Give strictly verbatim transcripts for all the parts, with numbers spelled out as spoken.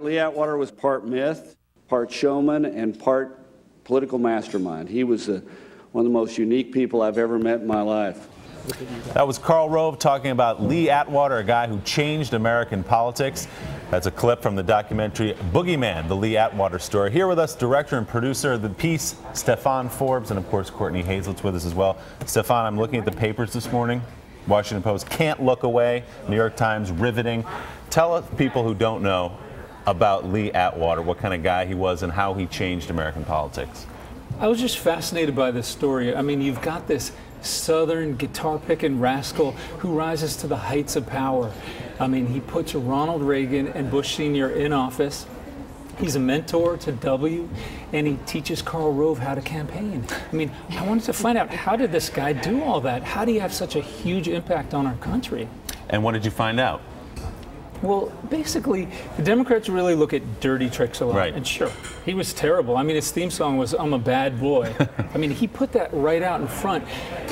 Lee Atwater was part myth, part showman, and part political mastermind. He was a, one of the most unique people I've ever met in my life. That was Karl Rove talking about Lee Atwater, a guy who changed American politics. That's a clip from the documentary Boogeyman, The Lee Atwater Story. Here with us, director and producer of the piece, Stefan Forbes, and of course, Courtney Hazel's with us as well. Stefan, I'm looking at the papers this morning. Washington Post, can't look away. New York Times, riveting. Tell us, people who don't know, about Lee Atwater, what kind of guy he was and how he changed American politics. I was just fascinated by this story. I mean, you've got this Southern guitar-picking rascal who rises to the heights of power. I mean, he puts Ronald Reagan and Bush Senior in office. He's a mentor to W, and he teaches Karl Rove how to campaign. I mean, I wanted to find out, how did this guy do all that? How do you have such a huge impact on our country? And what did you find out? Well, basically, the Democrats really look at dirty tricks a lot. Right. And sure, he was terrible. I mean, his theme song was, I'm a bad boy. I mean, he put that right out in front.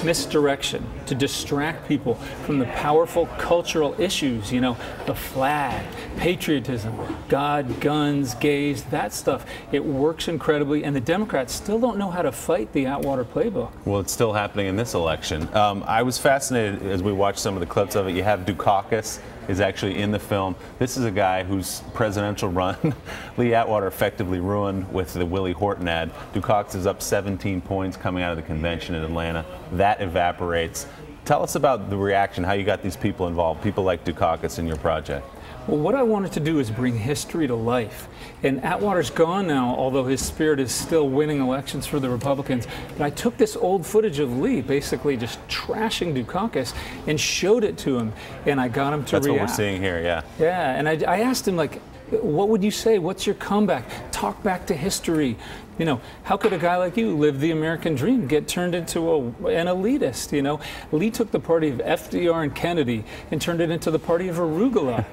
Misdirection, to distract people from the powerful cultural issues, you know, the flag, patriotism, God, guns, gays, that stuff. It works incredibly, and the Democrats still don't know how to fight the Atwater playbook. Well, it's still happening in this election. Um, I was fascinated as we watched some of the clips of it. You have Dukakis is actually in the film. This is a guy whose presidential run Lee Atwater effectively ruined with the Willie Horton ad. Dukakis is up seventeen points coming out of the convention in Atlanta. That evaporates. Tell us about the reaction, how you got these people involved, people like Dukakis in your project. Well, what I wanted to do is bring history to life. And Atwater's gone now, although his spirit is still winning elections for the Republicans. But I took this old footage of Lee basically just trashing Dukakis and showed it to him, and I got him to react. That's what we're seeing here, yeah. Yeah, and I, I asked him, like, what would you say? What's your comeback? Talk back to history. You know, how could a guy like you live the American dream, get turned into a, an elitist, you know? Lee took the party of F D R and Kennedy and turned it into the party of arugula.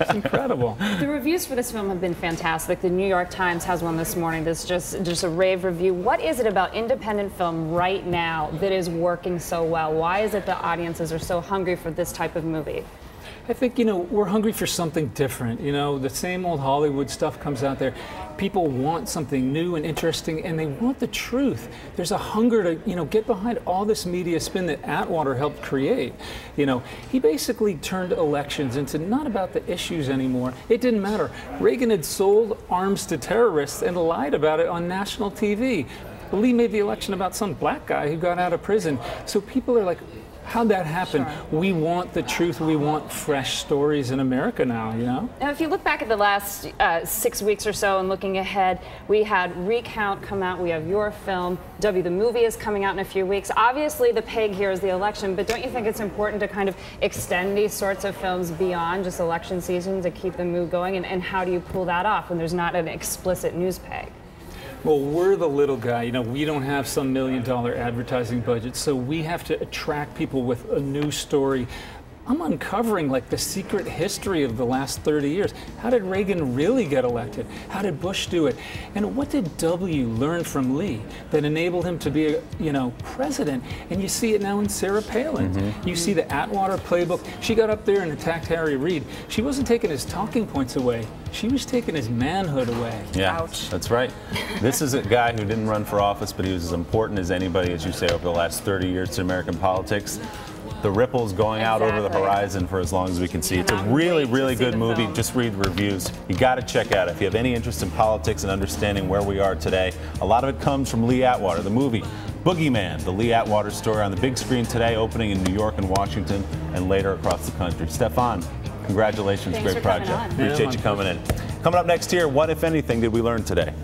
It's incredible. The reviews for this film have been fantastic. The New York Times has one this morning that's just, just a rave review. What is it about independent film right now that is working so well? Why is it the audiences are so hungry for this type of movie? I think, you know, we're hungry for something different. You know, the same old Hollywood stuff comes out there. People want something new and interesting, and they want the truth. There's a hunger to, you know, get behind all this media spin that Atwater helped create. You know, he basically turned elections into not about the issues anymore. It didn't matter. Reagan had sold arms to terrorists and lied about it on national T V. Lee made the election about some black guy who got out of prison. So people are like, how'd that happen? Sure. We want the truth. We want fresh stories in America now, you know? Now, if you look back at the last uh, six weeks or so and looking ahead, we had Recount come out. We have your film. W, the movie, is coming out in a few weeks. Obviously, the peg here is the election, but don't you think it's important to kind of extend these sorts of films beyond just election season to keep the mood going? And, and how do you pull that off when there's not an explicit news peg? Well, we're the little guy. You know, we don't have some million-dollar advertising budget, so we have to attract people with a new story. I'm uncovering, like, the secret history of the last thirty years. How did Reagan really get elected? How did Bush do it? And what did W learn from Lee that enabled him to be, a, you know, president? And you see it now in Sarah Palin. Mm-hmm. You see the Atwater playbook. She got up there and attacked Harry Reid. She wasn't taking his talking points away. She was taking his manhood away. Yeah, ouch. That's right. This is a guy who didn't run for office, but he was as important as anybody, as you say, over the last thirty years to American politics. The ripples going exactly. out over the horizon for as long as we can see. It's a really, really good movie. Film. Just read reviews. You got to check out it. If you have any interest in politics and understanding where we are today, a lot of it comes from Lee Atwater. The movie Boogeyman, The Lee Atwater Story, on the big screen today, opening in New York and Washington and later across the country. Stefan, congratulations. Thanks, great project. Appreciate yeah, you coming in. Coming up next here, what, if anything, did we learn today?